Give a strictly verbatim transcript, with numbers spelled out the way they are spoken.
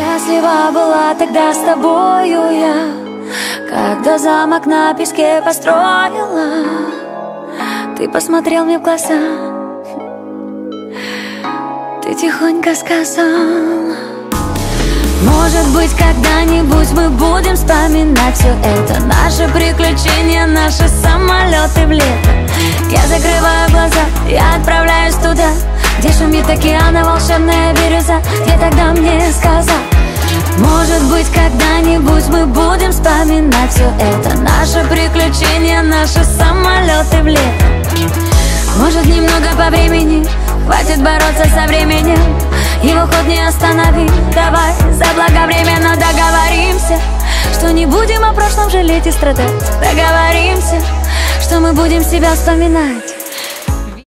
Счастлива была тогда с тобою я, когда замок на песке построила. Ты посмотрел мне в глаза, ты тихонько сказал: может быть, когда-нибудь мы будем вспоминать все это, наши приключения, наши самолеты в лето. Я закрываю глаза, я отправляюсь туда, где шумит океан, а волшебная бирюза. Ты тогда мне сказал: может быть, когда-нибудь мы будем вспоминать все это, наши приключения, наши самолеты в лето. Может, немного по времени, хватит бороться со временем, его ход не останови. Давай заблаговременно договоримся, что не будем о прошлом жалеть и страдать. Договоримся, что мы будем себя вспоминать.